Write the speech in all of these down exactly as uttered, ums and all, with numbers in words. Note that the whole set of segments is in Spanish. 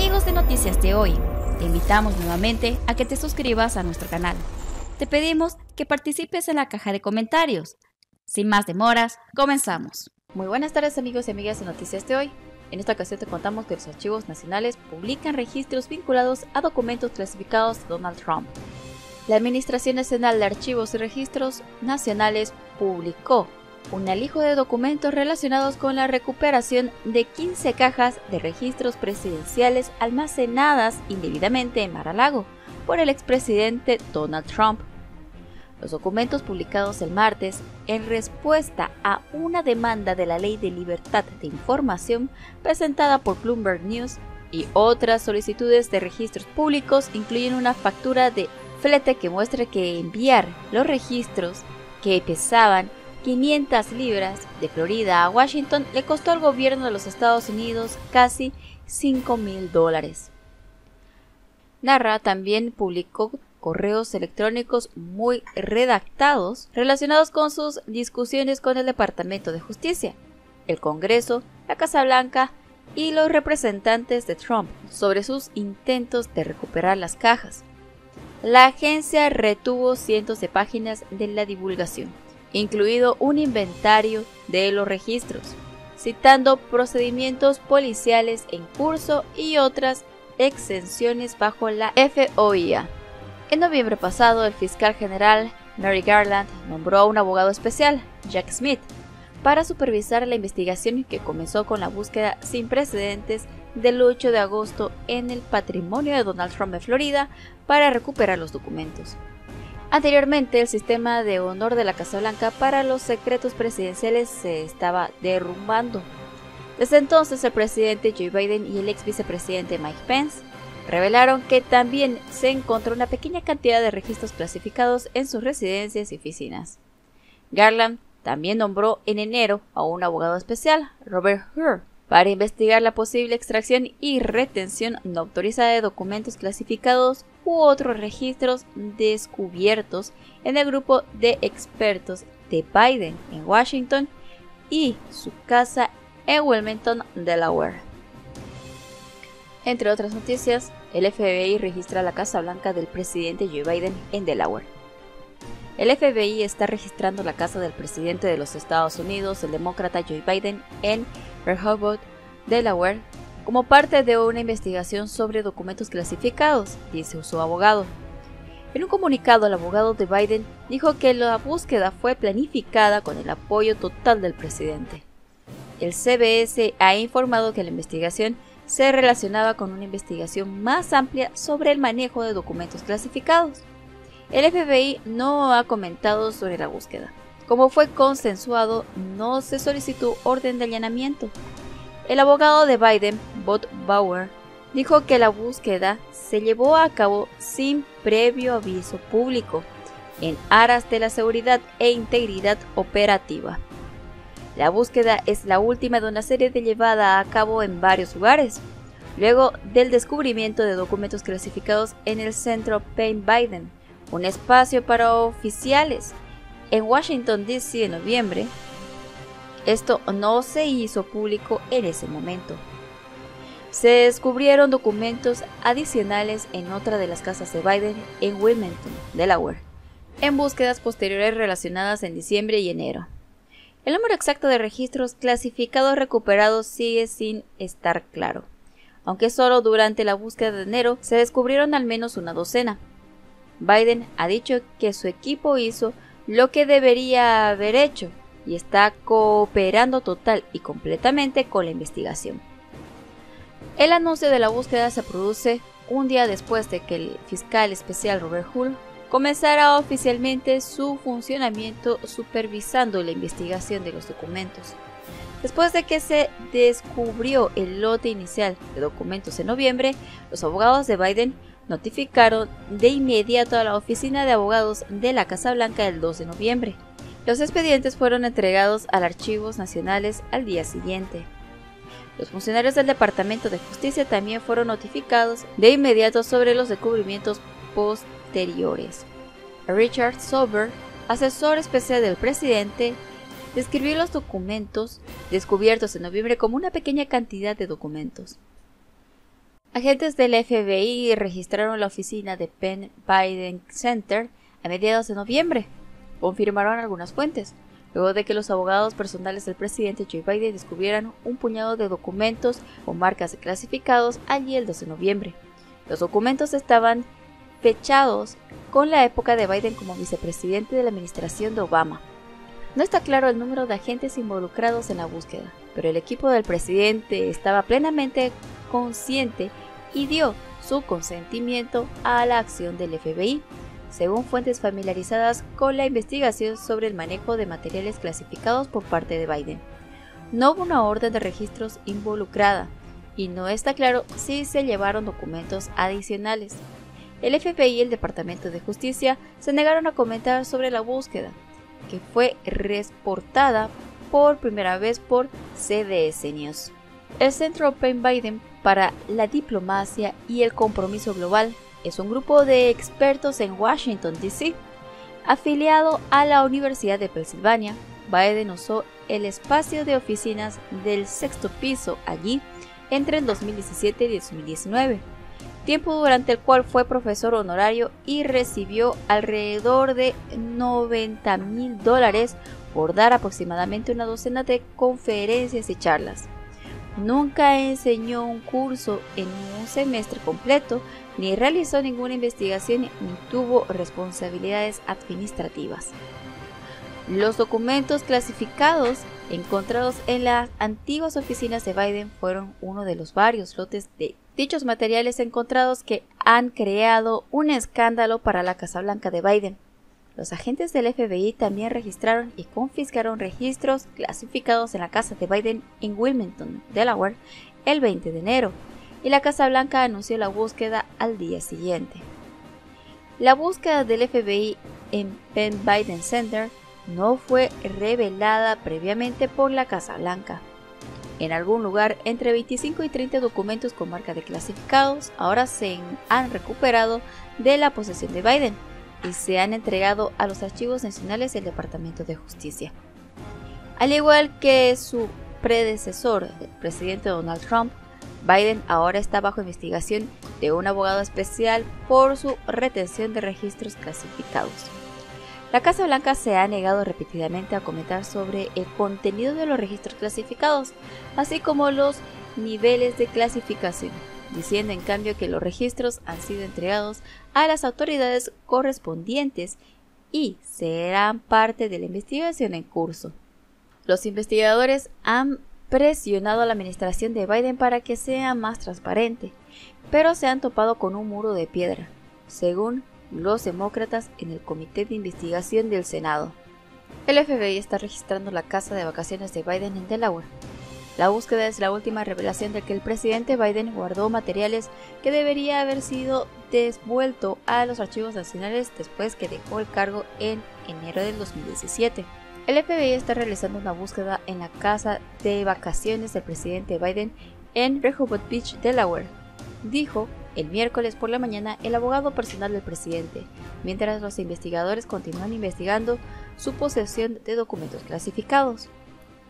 Amigos de Noticias de Hoy, te invitamos nuevamente a que te suscribas a nuestro canal. Te pedimos que participes en la caja de comentarios. Sin más demoras, comenzamos. Muy buenas tardes amigos y amigas de Noticias de Hoy. En esta ocasión te contamos que los Archivos Nacionales publican registros vinculados a documentos clasificados de Donald Trump. La Administración Nacional de Archivos y Registros Nacionales publicó un alijo de documentos relacionados con la recuperación de quince cajas de registros presidenciales almacenadas indebidamente en Mar-a-Lago por el expresidente Donald Trump. Los documentos publicados el martes en respuesta a una demanda de la Ley de Libertad de Información presentada por Bloomberg News y otras solicitudes de registros públicos incluyen una factura de flete que muestra que enviar los registros que pesaban quinientas libras de Florida a Washington le costó al gobierno de los Estados Unidos casi cinco mil dólares. Narra también publicó correos electrónicos muy redactados relacionados con sus discusiones con el Departamento de Justicia, el Congreso, la Casa Blanca y los representantes de Trump sobre sus intentos de recuperar las cajas. La agencia retuvo cientos de páginas de la divulgación, incluido un inventario de los registros, citando procedimientos policiales en curso y otras exenciones bajo la F O I A. En noviembre pasado, el fiscal general Mary Garland nombró a un abogado especial, Jack Smith, para supervisar la investigación que comenzó con la búsqueda sin precedentes del ocho de agosto en el patrimonio de Donald Trump en Florida para recuperar los documentos. Anteriormente, el sistema de honor de la Casa Blanca para los secretos presidenciales se estaba derrumbando. Desde entonces, el presidente Joe Biden y el ex vicepresidente Mike Pence revelaron que también se encontró una pequeña cantidad de registros clasificados en sus residencias y oficinas. Garland también nombró en enero a un abogado especial, Robert Hur, para investigar la posible extracción y retención no autorizada de documentos clasificados u otros registros descubiertos en el grupo de expertos de Biden en Washington y su casa en Wilmington, Delaware. Entre otras noticias, el F B I registra la Casa Blanca del presidente Joe Biden en Delaware. El F B I está registrando la casa del presidente de los Estados Unidos, el demócrata Joe Biden, en Rehoboth, Delaware, como parte de una investigación sobre documentos clasificados, dice su abogado. En un comunicado, el abogado de Biden dijo que la búsqueda fue planificada con el apoyo total del presidente. El C B S ha informado que la investigación se relacionaba con una investigación más amplia sobre el manejo de documentos clasificados. El F B I no ha comentado sobre la búsqueda. Como fue consensuado, no se solicitó orden de allanamiento. El abogado de Biden, Bob Bauer, dijo que la búsqueda se llevó a cabo sin previo aviso público, en aras de la seguridad e integridad operativa. La búsqueda es la última de una serie de llevada a cabo en varios lugares, luego del descubrimiento de documentos clasificados en el centro Penn Biden, un espacio para oficiales en Washington, D C en noviembre. Esto no se hizo público en ese momento. Se descubrieron documentos adicionales en otra de las casas de Biden en Wilmington, Delaware, en búsquedas posteriores relacionadas en diciembre y enero. El número exacto de registros clasificados recuperados sigue sin estar claro, aunque solo durante la búsqueda de enero se descubrieron al menos una docena. Biden ha dicho que su equipo hizo lo que debería haber hecho y está cooperando total y completamente con la investigación. El anuncio de la búsqueda se produce un día después de que el fiscal especial Robert Hur comenzará oficialmente su funcionamiento supervisando la investigación de los documentos. Después de que se descubrió el lote inicial de documentos en noviembre, los abogados de Biden notificaron de inmediato a la oficina de abogados de la Casa Blanca el dos de noviembre. Los expedientes fueron entregados a los Archivos Nacionales al día siguiente. Los funcionarios del Departamento de Justicia también fueron notificados de inmediato sobre los descubrimientos posteriores. Richard Sober, asesor especial del presidente, describió los documentos descubiertos en noviembre como una pequeña cantidad de documentos. Agentes del F B I registraron la oficina de Penn Biden Center a mediados de noviembre, confirmaron algunas fuentes, luego de que los abogados personales del presidente Joe Biden descubrieran un puñado de documentos o marcas clasificados allí el dos de noviembre. Los documentos estaban fechados con la época de Biden como vicepresidente de la administración de Obama. No está claro el número de agentes involucrados en la búsqueda, pero el equipo del presidente estaba plenamente consciente y dio su consentimiento a la acción del F B I, según fuentes familiarizadas con la investigación sobre el manejo de materiales clasificados por parte de Biden. No hubo una orden de registros involucrada y no está claro si se llevaron documentos adicionales. El F B I y el Departamento de Justicia se negaron a comentar sobre la búsqueda, que fue reportada por primera vez por C B S News. El Centro Penn Biden para la Diplomacia y el Compromiso Global es un grupo de expertos en Washington, D C afiliado a la Universidad de Pensilvania. Biden usó el espacio de oficinas del sexto piso allí entre el dos mil diecisiete y dos mil diecinueve, tiempo durante el cual fue profesor honorario y recibió alrededor de noventa mil dólares por dar aproximadamente una docena de conferencias y charlas. Nunca enseñó un curso en un semestre completo, ni realizó ninguna investigación, ni tuvo responsabilidades administrativas. Los documentos clasificados encontrados en las antiguas oficinas de Biden fueron uno de los varios lotes de dichos materiales encontrados que han creado un escándalo para la Casa Blanca de Biden. Los agentes del F B I también registraron y confiscaron registros clasificados en la casa de Biden en Wilmington, Delaware, el veinte de enero, y la Casa Blanca anunció la búsqueda al día siguiente. La búsqueda del F B I en Penn Biden Center no fue revelada previamente por la Casa Blanca. En algún lugar, entre veinticinco y treinta documentos con marca de clasificados ahora se han recuperado de la posesión de Biden y se han entregado a los Archivos Nacionales del Departamento de Justicia. Al igual que su predecesor, el presidente Donald Trump, Biden ahora está bajo investigación de un abogado especial por su retención de registros clasificados. La Casa Blanca se ha negado repetidamente a comentar sobre el contenido de los registros clasificados, así como los niveles de clasificación, diciendo en cambio que los registros han sido entregados a las autoridades correspondientes y serán parte de la investigación en curso. Los investigadores han presionado a la administración de Biden para que sea más transparente, pero se han topado con un muro de piedra, según los demócratas en el Comité de Investigación del Senado. El F B I está registrando la casa de vacaciones de Biden en Delaware. La búsqueda es la última revelación de que el presidente Biden guardó materiales que debería haber sido devuelto a los Archivos Nacionales después que dejó el cargo en enero del dos mil diecisiete. El F B I está realizando una búsqueda en la casa de vacaciones del presidente Biden en Rehoboth Beach, Delaware, dijo el miércoles por la mañana el abogado personal del presidente, mientras los investigadores continúan investigando su posesión de documentos clasificados.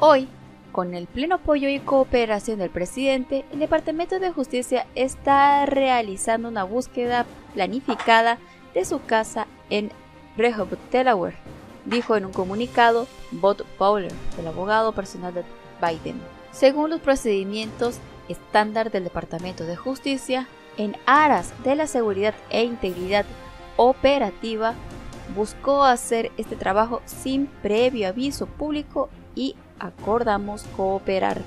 Hoy, con el pleno apoyo y cooperación del presidente, el Departamento de Justicia está realizando una búsqueda planificada de su casa en Rehoboth, Delaware, dijo en un comunicado Bob Bauer, el abogado personal de Biden. Según los procedimientos estándar del Departamento de Justicia, en aras de la seguridad e integridad operativa, buscó hacer este trabajo sin previo aviso público y acordamos cooperar.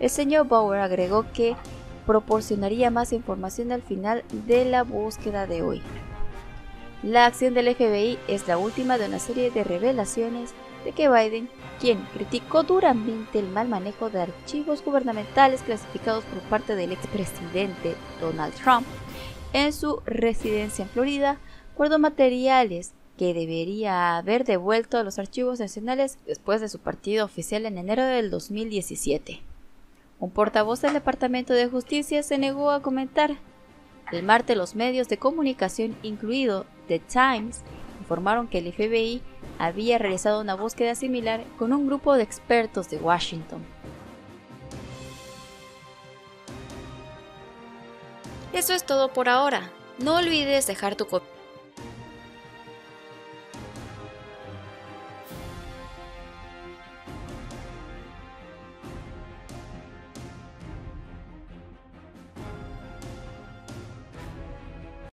El señor Bauer agregó que proporcionaría más información al final de la búsqueda de hoy. La acción del F B I es la última de una serie de revelaciones de que Biden, quien criticó duramente el mal manejo de archivos gubernamentales clasificados por parte del expresidente Donald Trump en su residencia en Florida, guardó materiales que debería haber devuelto a los Archivos Nacionales después de su partida oficial en enero del dos mil diecisiete. Un portavoz del Departamento de Justicia se negó a comentar. El martes, los medios de comunicación, incluido The Times, informaron que el F B I había realizado una búsqueda similar con un grupo de expertos de Washington. Eso es todo por ahora. No olvides dejar tu copia